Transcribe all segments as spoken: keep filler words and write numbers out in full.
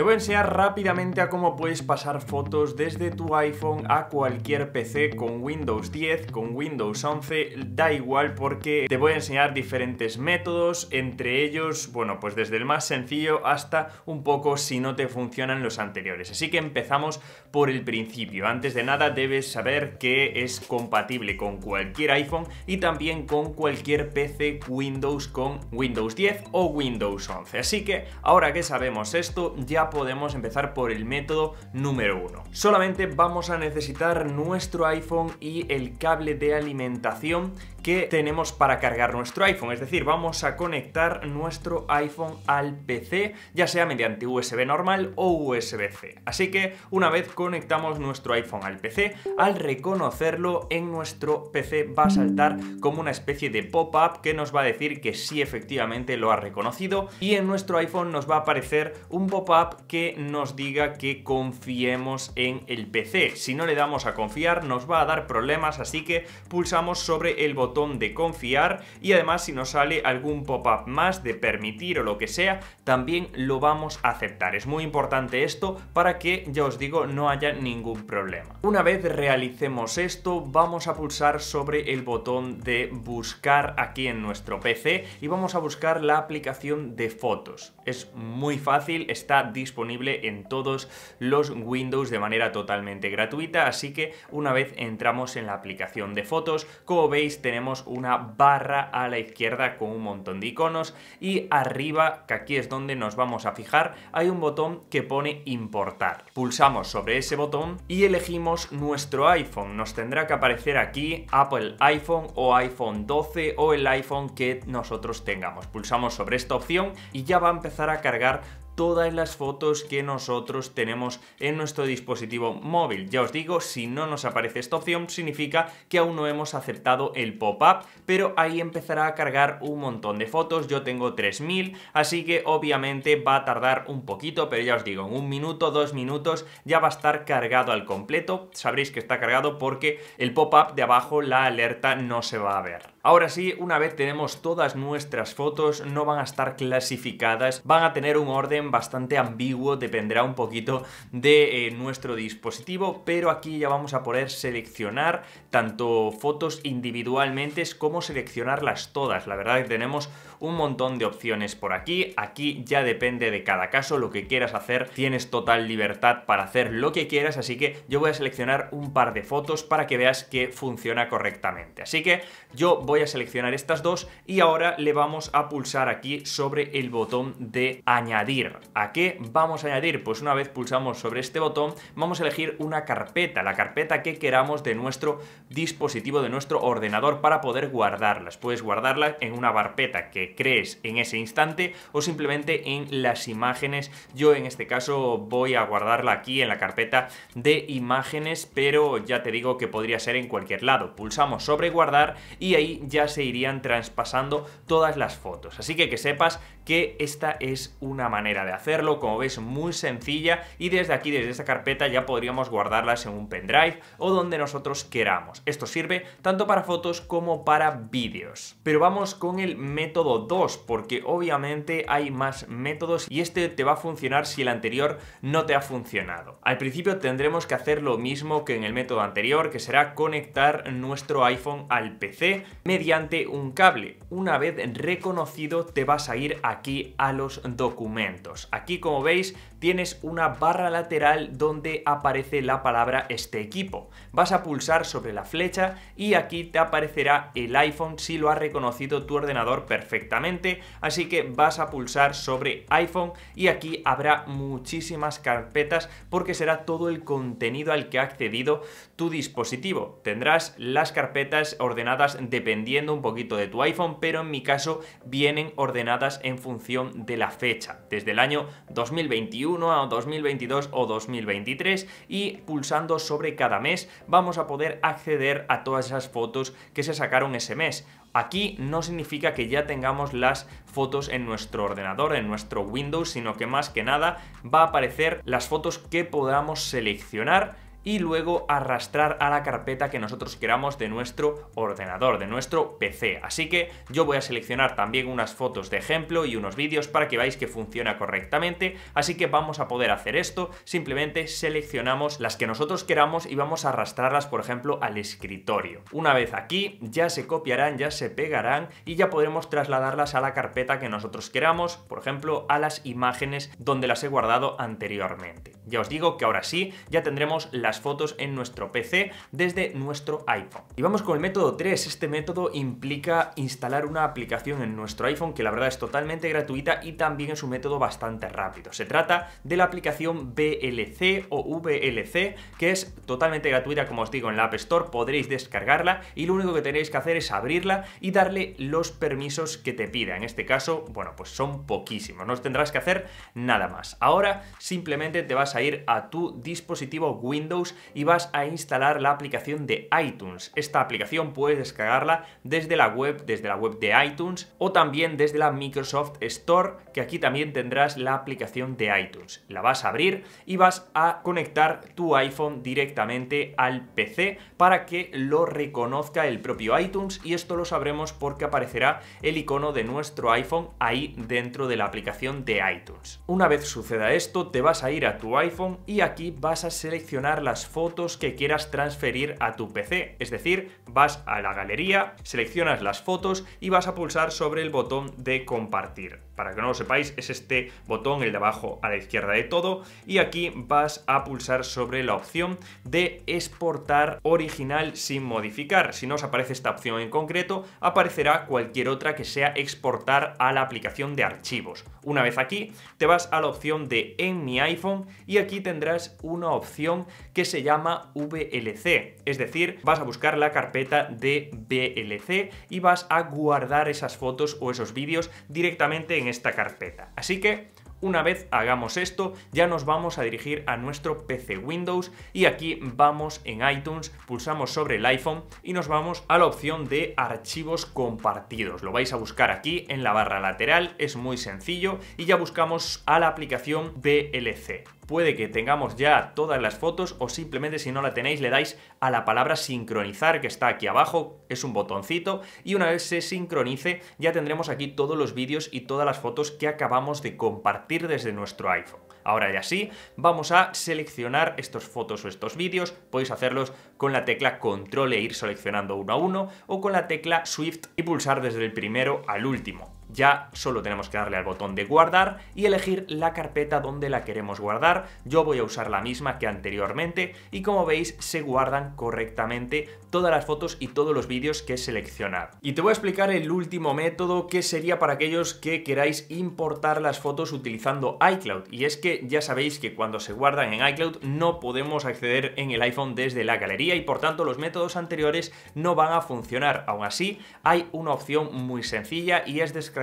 Te voy a enseñar rápidamente a cómo puedes pasar fotos desde tu iPhone a cualquier P C con Windows diez, con Windows once, da igual, porque te voy a enseñar diferentes métodos, entre ellos, bueno, pues desde el más sencillo hasta un poco si no te funcionan los anteriores. Así que empezamos por el principio. Antes de nada debes saber que es compatible con cualquier iPhone y también con cualquier P C Windows con Windows diez o Windows once. Así que ahora que sabemos esto, ya podemos empezar por el método número uno. Solamente vamos a necesitar nuestro iPhone y el cable de alimentación que tenemos para cargar nuestro iPhone, es decir, vamos a conectar nuestro iPhone al P C, ya sea mediante U S B normal o U S B C. Así que una vez conectamos nuestro iPhone al P C, al reconocerlo en nuestro P C va a saltar como una especie de pop-up que nos va a decir que sí, efectivamente lo ha reconocido, y en nuestro iPhone nos va a aparecer un pop-up que nos diga que confiemos en el P C. Si no le damos a confiar nos va a dar problemas, así que pulsamos sobre el botón de confiar, y además si nos sale algún pop-up más de permitir o lo que sea, también lo vamos a aceptar. Es muy importante esto para que, ya os digo, no haya ningún problema. Una vez realicemos esto, vamos a pulsar sobre el botón de buscar aquí en nuestro P C y vamos a buscar la aplicación de fotos. Es muy fácil, está disponible en todos los Windows de manera totalmente gratuita, así que una vez entramos en la aplicación de fotos, como veis tenemos una barra a la izquierda con un montón de iconos, y arriba, que aquí es donde nos vamos a fijar, hay un botón que pone importar. Pulsamos sobre ese botón y elegimos nuestro iPhone. Nos tendrá que aparecer aquí Apple iPhone o iPhone doce o el iPhone que nosotros tengamos. Pulsamos sobre esta opción y ya va a empezar a cargar todas las fotos que nosotros tenemos en nuestro dispositivo móvil. Ya os digo, si no nos aparece esta opción significa que aún no hemos aceptado el pop-up, pero ahí empezará a cargar un montón de fotos. Yo tengo tres mil, así que obviamente va a tardar un poquito, pero ya os digo, en un minuto, dos minutos ya va a estar cargado al completo. Sabréis que está cargado porque el pop-up de abajo, la alerta, no se va a ver. Ahora sí, una vez tenemos todas nuestras fotos, no van a estar clasificadas, van a tener un orden bastante ambiguo, dependerá un poquito de eh, nuestro dispositivo, pero aquí ya vamos a poder seleccionar tanto fotos individualmente como seleccionarlas todas. La verdad es que tenemos un montón de opciones por aquí, aquí ya depende de cada caso, lo que quieras hacer, tienes total libertad para hacer lo que quieras, así que yo voy a seleccionar un par de fotos para que veas que funciona correctamente. Así que yo voy Voy a seleccionar estas dos y ahora le vamos a pulsar aquí sobre el botón de añadir. ¿A qué vamos a añadir? Pues una vez pulsamos sobre este botón vamos a elegir una carpeta, la carpeta que queramos de nuestro dispositivo, de nuestro ordenador, para poder guardarlas. Puedes guardarlas en una carpeta que crees en ese instante o simplemente en las imágenes. Yo en este caso voy a guardarla aquí en la carpeta de imágenes, pero ya te digo que podría ser en cualquier lado. Pulsamos sobre guardar y ahí ya se irían traspasando todas las fotos. Así que que sepas que esta es una manera de hacerlo, como ves, muy sencilla, y desde aquí, desde esta carpeta, ya podríamos guardarlas en un pendrive o donde nosotros queramos. Esto sirve tanto para fotos como para vídeos. Pero vamos con el método dos, porque obviamente hay más métodos y este te va a funcionar si el anterior no te ha funcionado. Al principio tendremos que hacer lo mismo que en el método anterior, que será conectar nuestro iPhone al P C mediante un cable. Una vez reconocido te vas a ir aquí a los documentos. Aquí, como veis, tienes una barra lateral donde aparece la palabra este equipo. Vas a pulsar sobre la flecha y aquí te aparecerá el iPhone si lo ha reconocido tu ordenador perfectamente. Así que vas a pulsar sobre iPhone y aquí habrá muchísimas carpetas porque será todo el contenido al que ha accedido tu dispositivo. Tendrás las carpetas ordenadas dependiendo dependiendo un poquito de tu iPhone, pero en mi caso vienen ordenadas en función de la fecha, desde el año dos mil veintiuno a dos mil veintidós o dos mil veintitrés, y pulsando sobre cada mes vamos a poder acceder a todas esas fotos que se sacaron ese mes. Aquí no significa que ya tengamos las fotos en nuestro ordenador, en nuestro Windows, sino que más que nada va a aparecer las fotos que podamos seleccionar y luego arrastrar a la carpeta que nosotros queramos de nuestro ordenador, de nuestro P C. Así que yo voy a seleccionar también unas fotos de ejemplo y unos vídeos para que veáis que funciona correctamente, así que vamos a poder hacer esto, simplemente seleccionamos las que nosotros queramos y vamos a arrastrarlas, por ejemplo, al escritorio. Una vez aquí, ya se copiarán, ya se pegarán y ya podremos trasladarlas a la carpeta que nosotros queramos, por ejemplo, a las imágenes donde las he guardado anteriormente. Ya os digo que ahora sí, ya tendremos la Las fotos en nuestro P C desde nuestro iPhone. Y vamos con el método tres. Este método implica instalar una aplicación en nuestro iPhone que la verdad es totalmente gratuita y también es un método bastante rápido. Se trata de la aplicación V L C o V L C, que es totalmente gratuita, como os digo, en la App Store. Podréis descargarla y lo único que tenéis que hacer es abrirla y darle los permisos que te pida. En este caso, bueno, pues son poquísimos, no tendrás que hacer nada más. Ahora simplemente te vas a ir a tu dispositivo Windows y vas a instalar la aplicación de iTunes. Esta aplicación puedes descargarla desde la web, desde la web de iTunes o también desde la Microsoft Store, que aquí también tendrás la aplicación de iTunes. La vas a abrir y vas a conectar tu iPhone directamente al P C para que lo reconozca el propio iTunes, y esto lo sabremos porque aparecerá el icono de nuestro iPhone ahí dentro de la aplicación de iTunes. Una vez suceda esto, te vas a ir a tu iPhone y aquí vas a seleccionar la las fotos que quieras transferir a tu P C, es decir, vas a la galería, seleccionas las fotos y vas a pulsar sobre el botón de compartir. Para que no lo sepáis, es este botón, el de abajo a la izquierda de todo, y aquí vas a pulsar sobre la opción de exportar original sin modificar. Si no os aparece esta opción en concreto, aparecerá cualquier otra que sea exportar a la aplicación de archivos. Una vez aquí, te vas a la opción de en mi iPhone y aquí tendrás una opción que que se llama V L C, es decir, vas a buscar la carpeta de V L C y vas a guardar esas fotos o esos vídeos directamente en esta carpeta. Así que una vez hagamos esto, ya nos vamos a dirigir a nuestro P C Windows y aquí vamos en iTunes, pulsamos sobre el iPhone y nos vamos a la opción de archivos compartidos. Lo vais a buscar aquí en la barra lateral, es muy sencillo, y ya buscamos a la aplicación V L C. Puede que tengamos ya todas las fotos o simplemente, si no la tenéis, le dais a la palabra sincronizar que está aquí abajo, es un botoncito, y una vez se sincronice ya tendremos aquí todos los vídeos y todas las fotos que acabamos de compartir desde nuestro iPhone. Ahora ya sí, vamos a seleccionar estas fotos o estos vídeos. Podéis hacerlos con la tecla control e ir seleccionando uno a uno o con la tecla Shift y pulsar desde el primero al último. Ya solo tenemos que darle al botón de guardar y elegir la carpeta donde la queremos guardar. Yo voy a usar la misma que anteriormente y, como veis, se guardan correctamente todas las fotos y todos los vídeos que he seleccionado. Y te voy a explicar el último método, que sería para aquellos que queráis importar las fotos utilizando iCloud. Y es que ya sabéis que cuando se guardan en iCloud no podemos acceder en el iPhone desde la galería y, por tanto, los métodos anteriores no van a funcionar. Aún así, hay una opción muy sencilla y es descargar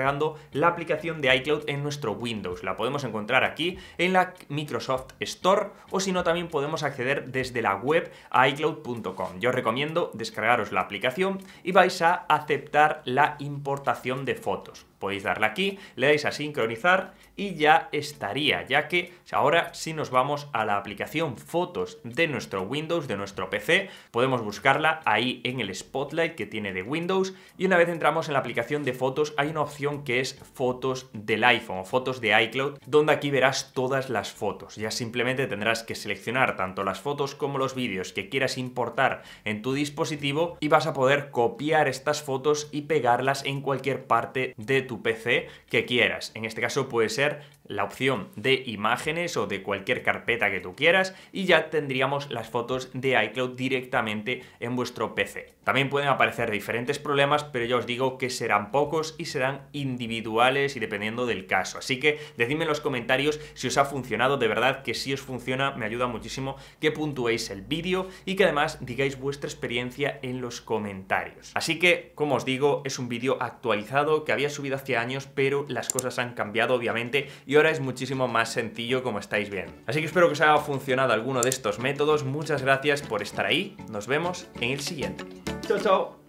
la aplicación de iCloud en nuestro Windows. La podemos encontrar aquí en la Microsoft Store o, si no, también podemos acceder desde la web a iCloud punto com. Yo os recomiendo descargaros la aplicación y vais a aceptar la importación de fotos. Podéis darle aquí, le dais a sincronizar y ya estaría, ya que ahora si nos vamos a la aplicación fotos de nuestro Windows, de nuestro P C, podemos buscarla ahí en el Spotlight que tiene de Windows, y una vez entramos en la aplicación de fotos hay una opción que es fotos del iPhone o fotos de iCloud, donde aquí verás todas las fotos. Ya simplemente tendrás que seleccionar tanto las fotos como los vídeos que quieras importar en tu dispositivo y vas a poder copiar estas fotos y pegarlas en cualquier parte de tu tu P C que quieras. En este caso puede ser la opción de imágenes o de cualquier carpeta que tú quieras, y ya tendríamos las fotos de iCloud directamente en vuestro P C. También pueden aparecer diferentes problemas, pero ya os digo que serán pocos y serán individuales y dependiendo del caso. Así que decidme en los comentarios si os ha funcionado. De verdad que si os funciona me ayuda muchísimo que puntuéis el vídeo y que además digáis vuestra experiencia en los comentarios. Así que, como os digo, es un vídeo actualizado que había subido hace años, pero las cosas han cambiado obviamente y ahora es muchísimo más sencillo, como estáis viendo. Así que espero que os haya funcionado alguno de estos métodos. Muchas gracias por estar ahí. Nos vemos en el siguiente. ¡Chao, chao!